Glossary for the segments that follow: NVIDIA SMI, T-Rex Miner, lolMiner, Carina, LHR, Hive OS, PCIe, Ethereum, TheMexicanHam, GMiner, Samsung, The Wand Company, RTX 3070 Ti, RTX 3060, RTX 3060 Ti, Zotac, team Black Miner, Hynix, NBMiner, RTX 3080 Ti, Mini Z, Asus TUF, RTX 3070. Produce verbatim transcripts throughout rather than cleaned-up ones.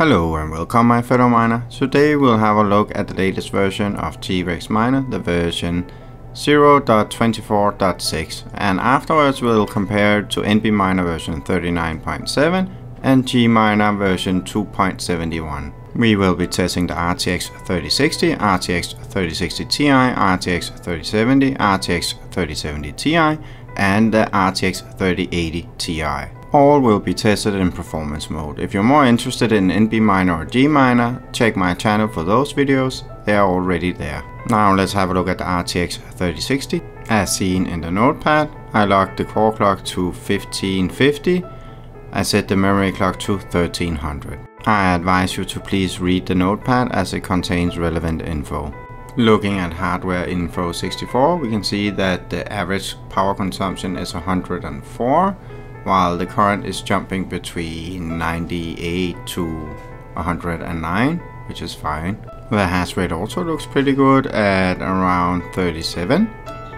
Hello and welcome my fellow miner. Today we'll have a look at the latest version of T-Rex Miner, the version zero point twenty-four point six, and afterwards we'll compare it to NBMiner version thirty-nine point seven and GMiner version two point seventy-one. We will be testing the R T X thirty sixty, R T X thirty sixty Ti, R T X thirty seventy, R T X thirty seventy Ti and the R T X thirty eighty Ti. All will be tested in performance mode. If you're more interested in NBMiner or GMiner, check my channel for those videos, they are already there. Now let's have a look at the R T X thirty sixty. As seen in the notepad, I locked the core clock to fifteen fifty. I set the memory clock to thirteen hundred. I advise you to please read the notepad as it contains relevant info. Looking at hardware info sixty-four, we can see that the average power consumption is one hundred and four. While the current is jumping between ninety-eight to one hundred and nine, which is fine. The hash rate also looks pretty good at around thirty-seven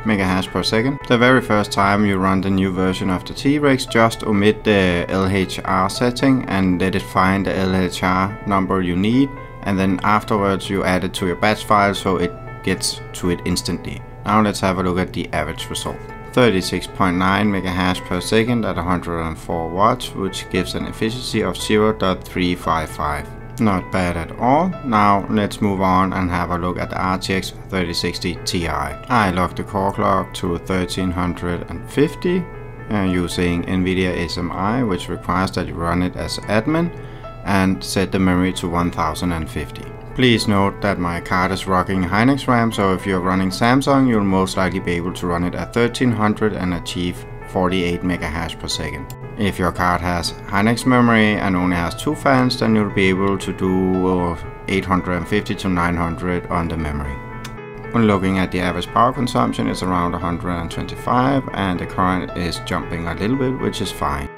megahash per second. The very first time you run the new version of the T-Rex, just omit the L H R setting and let it find the L H R number you need, and then afterwards you add it to your batch file so it gets to it instantly. Now let's have a look at the average result. thirty-six point nine megahash per second at one hundred and four watts, which gives an efficiency of zero point three five five. Not bad at all. Now let's move on and have a look at the R T X thirty sixty Ti. I locked the core clock to thirteen fifty uh, using NVIDIA S M I, which requires that you run it as admin, and set the memory to one thousand fifty. Please note that my card is rocking Hynix RAM, so if you're running Samsung, you'll most likely be able to run it at thirteen hundred and achieve forty-eight megahash per second. If your card has Hynix memory and only has two fans, then you'll be able to do eight hundred fifty to nine hundred on the memory. When looking at the average power consumption, it's around one hundred and twenty-five, and the current is jumping a little bit, which is fine.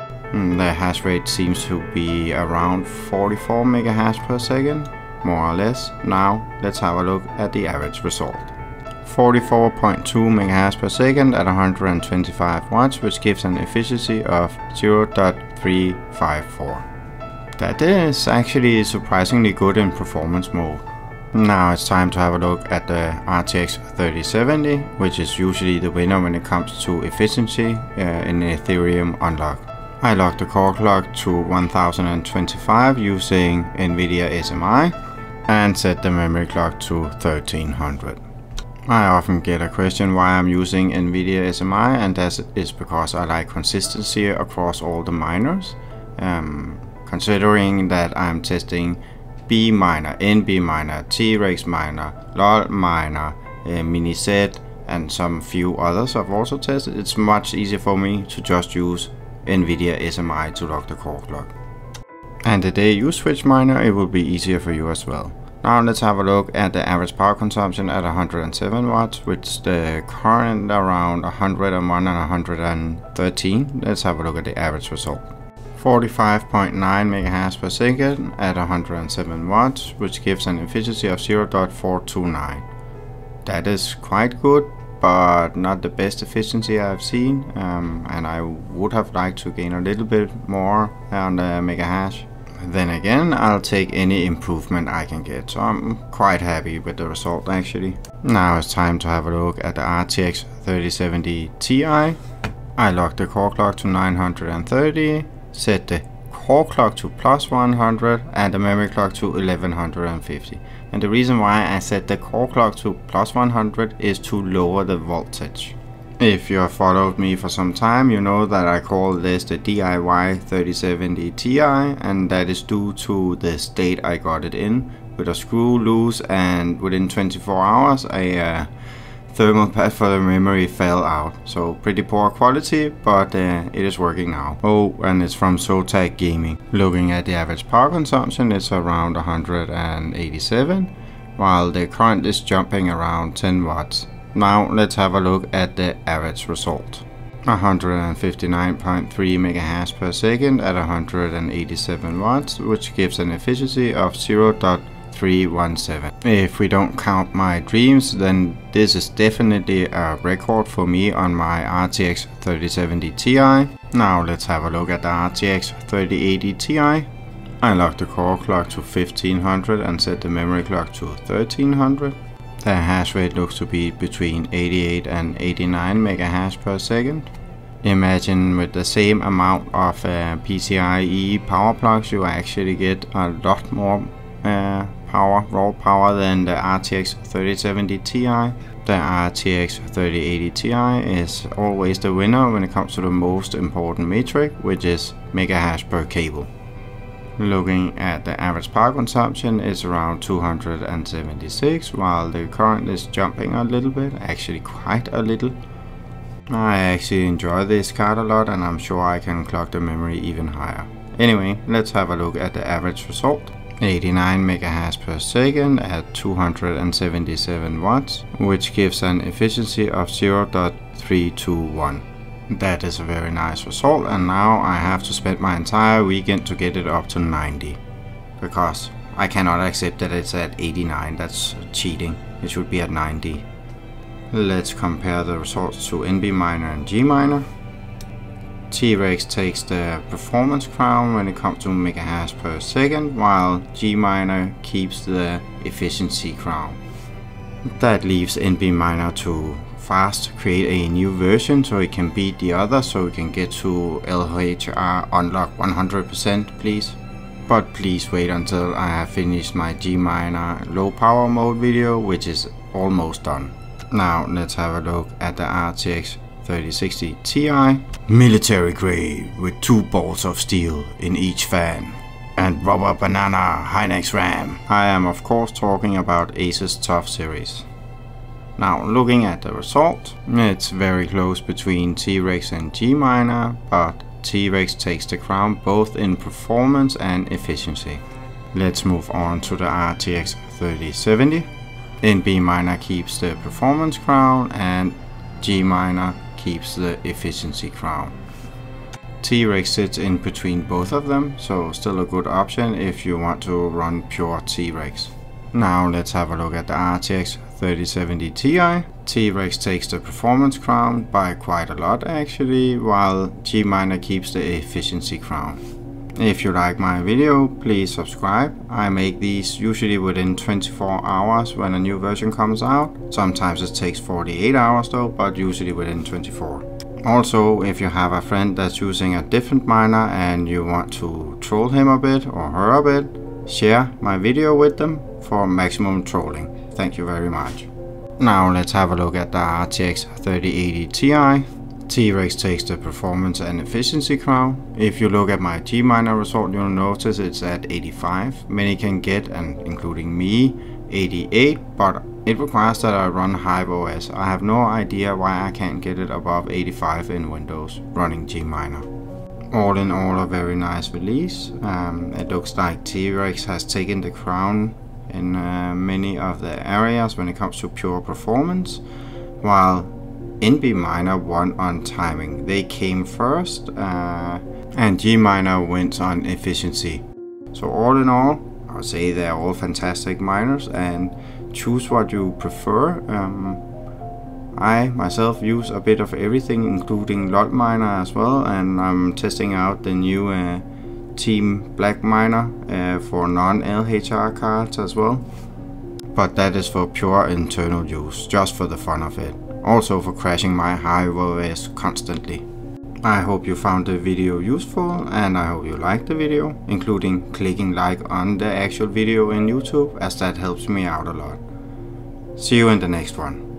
The hash rate seems to be around forty-four megahash per second. More or less. Now let's have a look at the average result. forty-four point two megahash per second at one hundred and twenty-five watts, which gives an efficiency of zero point three five four. That is actually surprisingly good in performance mode. Now it's time to have a look at the R T X thirty seventy, which is usually the winner when it comes to efficiency uh, in Ethereum unlock. I locked the core clock to one thousand twenty-five using NVIDIA S M I and set the memory clock to thirteen hundred. I often get a question why I'm using NVIDIA S M I, and that is because I like consistency across all the miners. Um, considering that I'm testing B miner, NBMiner, T-Rex Miner, lolMiner, uh, Mini Z and some few others I've also tested, it's much easier for me to just use NVIDIA S M I to lock the core clock. And the day you switch miner, it will be easier for you as well. Now let's have a look at the average power consumption at one hundred and seven watts, with the current around one hundred and one and one hundred and thirteen. Let's have a look at the average result. forty-five point nine megahash per second at one hundred and seven watts, which gives an efficiency of zero point four two nine. That is quite good, but not the best efficiency I've seen, um, and I would have liked to gain a little bit more on the mega hash. Then again, I'll take any improvement I can get, so I'm quite happy with the result actually. Now it's time to have a look at the R T X thirty seventy Ti. I locked the core clock to nine hundred and thirty, set the core clock to plus one hundred and the memory clock to eleven fifty. And the reason why I set the core clock to plus one hundred is to lower the voltage. If you have followed me for some time, you know that I call this the D I Y thirty seventy Ti, and that is due to the state I got it in, with a screw loose, and within twenty-four hours a uh, thermal pad for the memory fell out. So pretty poor quality, but uh, it is working now. Oh, and it's from Zotac Gaming. Looking at the average power consumption, it's around one hundred and eighty-seven, while the current is jumping around ten watts. Now let's have a look at the average result. one hundred and fifty-nine point three megahash per second at one hundred and eighty-seven watts, which gives an efficiency of zero point three one seven. If we don't count my dreams, then this is definitely a record for me on my R T X thirty seventy Ti. Now let's have a look at the R T X thirty eighty Ti. I lock the core clock to fifteen hundred and set the memory clock to thirteen hundred. The hash rate looks to be between eighty-eight and eighty-nine megahash per second. Imagine with the same amount of uh, PCIe power plugs you actually get a lot more uh, power, raw power, than the R T X thirty seventy Ti. The R T X thirty eighty Ti is always the winner when it comes to the most important metric, which is megahash per cable. Looking at the average power consumption is around two hundred seventy-six, while the current is jumping a little bit, actually quite a little. I actually enjoy this card a lot, and I'm sure I can clock the memory even higher. Anyway, let's have a look at the average result. eighty-nine megahash per second at two hundred seventy-seven watts, which gives an efficiency of zero point three two one. That is a very nice result, and now I have to spend my entire weekend to get it up to ninety, because I cannot accept that it's at eighty-nine. That's cheating. It should be at ninety. Let's compare the results to NBMiner and GMiner. T-Rex takes the performance crown when it comes to megahash per second, while GMiner keeps the efficiency crown. That leaves NBMiner to fast create a new version so it can beat the other, so we can get to L H R unlock one hundred percent, please. But please wait until I have finished my GMiner low power mode video, which is almost done. Now let's have a look at the R T X thirty sixty Ti. Military grade with two balls of steel in each fan and rubber banana Hynix RAM. I am of course talking about Asus TUF series. Now looking at the result, it's very close between T-Rex and GMiner, but T-Rex takes the crown both in performance and efficiency. Let's move on to the R T X thirty seventy. NBMiner keeps the performance crown and GMiner keeps the efficiency crown. T-Rex sits in between both of them, so still a good option if you want to run pure T-Rex. Now let's have a look at the R T X thirty seventy Ti. T-Rex takes the performance crown by quite a lot actually, while GMiner keeps the efficiency crown. If you like my video, please subscribe. I make these usually within twenty-four hours when a new version comes out. Sometimes it takes forty-eight hours though, but usually within twenty-four. Also, if you have a friend that's using a different miner and you want to troll him a bit or her a bit, share my video with them for maximum trolling. Thank you very much. Now let's have a look at the R T X thirty eighty Ti. T-Rex takes the performance and efficiency crown. If you look at my GMiner result, you'll notice it's at eighty-five. Many can get, and including me, eighty-eight, but it requires that I run Hive O S. I have no idea why I can't get it above eighty-five in Windows running GMiner. All in all, a very nice release. Um, it looks like T-Rex has taken the crown in uh, many of the areas when it comes to pure performance, while NBMiner won on timing. They came first, uh, and GMiner wins on efficiency. So all in all, I would say they're all fantastic miners, and choose what you prefer. Um, I myself use a bit of everything, including lolMiner as well, and I'm testing out the new uh, Team Black Miner uh, for non-L H R cards as well. But that is for pure internal use, just for the fun of it. Also for crashing my Hive O S constantly. I hope you found the video useful, and I hope you liked the video, including clicking like on the actual video in YouTube, as that helps me out a lot. See you in the next one.